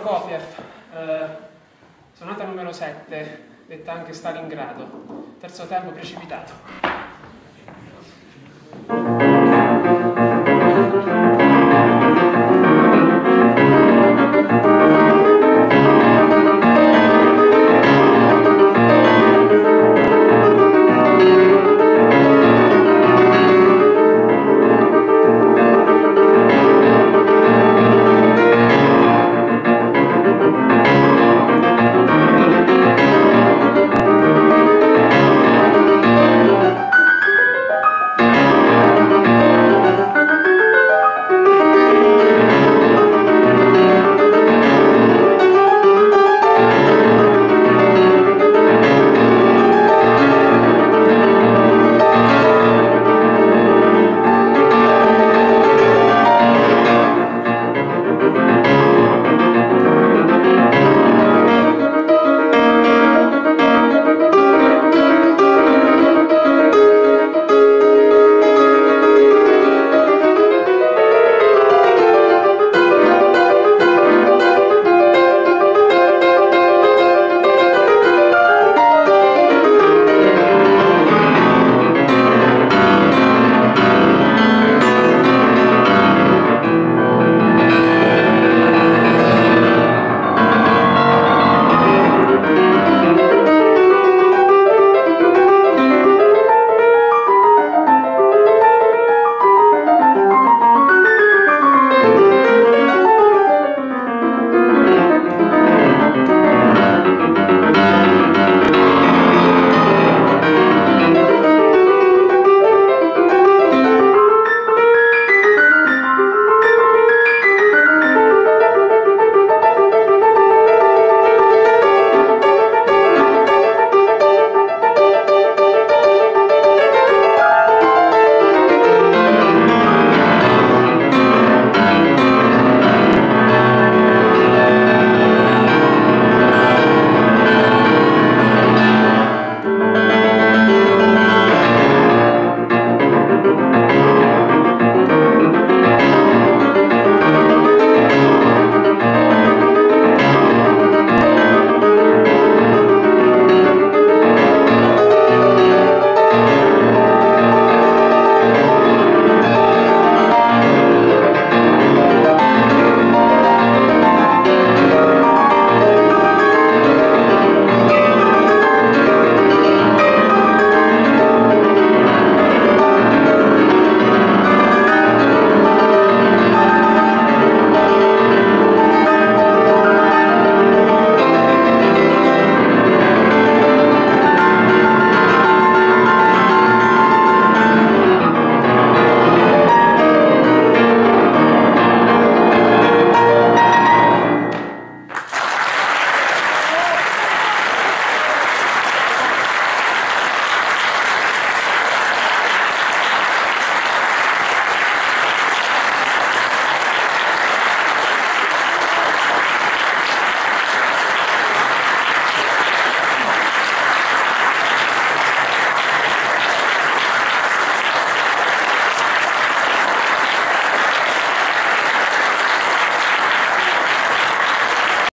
Prokofiev, sonata numero 7, detta anche Stalingrado, terzo tempo, Precipitato.